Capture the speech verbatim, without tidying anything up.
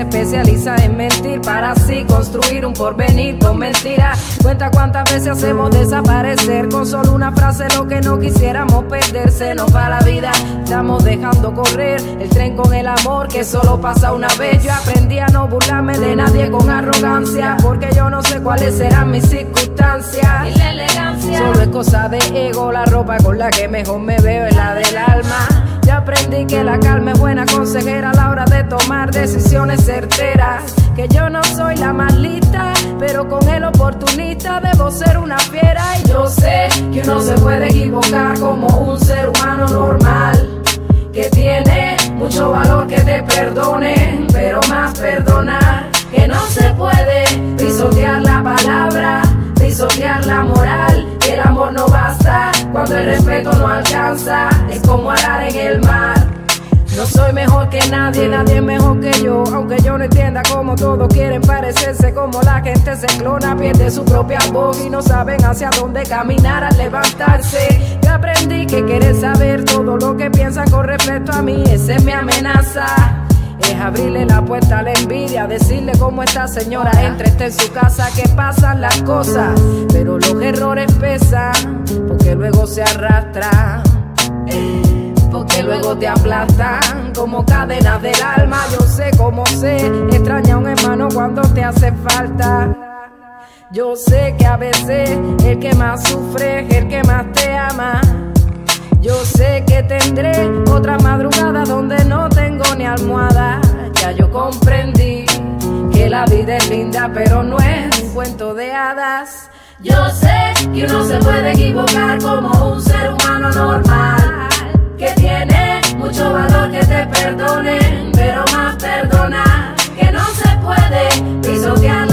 se especializa en mentir para así construir un porvenir con mentiras. Cuenta cuántas veces hacemos desaparecer con solo una frase lo que no quisiéramos perder. Se nos va la vida, estamos dejando correr el tren con el amor que solo pasa una vez. Yo aprendí a no burlarme de nadie con arrogancia, porque yo no sé cuáles serán mis circunstancias. Y la elegancia solo es cosa de ego, la ropa con la que mejor me veo es la del alma. Yo aprendí que la calma es buena consejera a la hora de tomar decisiones certeras, que yo no soy la más lista, pero con el oportunista debo ser una fiera. Y yo sé que uno se puede equivocar como un ser humano normal, que tiene mucho valor que te perdone, pero más perdonar, que no se puede pisotear la palabra, pisotear la moral, que el amor no basta cuando el respeto no alcanza, es como arar en el mar. No soy mejor que nadie, nadie es mejor que yo, aunque yo no entienda cómo todos quieren parecerse, como la gente se clona, pierde su propia voz y no saben hacia dónde caminar al levantarse. Yo aprendí que querer saber todo lo que piensan con respecto a mí, esa es mi amenaza. Es abrirle la puerta a la envidia, decirle cómo esta señora entra, está en su casa, que pasan las cosas, pero los errores pesan, porque luego se arrastran, porque luego te aplastan como cadenas del alma. Yo sé cómo se extraña a un hermano cuando te hace falta. Yo sé que a veces el que más sufre es el que más te ama. Yo sé que tendré otra madrugada donde no tengo ni almohada. Ya yo comprendí que la vida es linda, pero no es un cuento de hadas. Yo sé que uno se puede equivocar como un ser humano normal, que tiene mucho valor que te perdonen, pero más perdonar, que no se puede pisotear.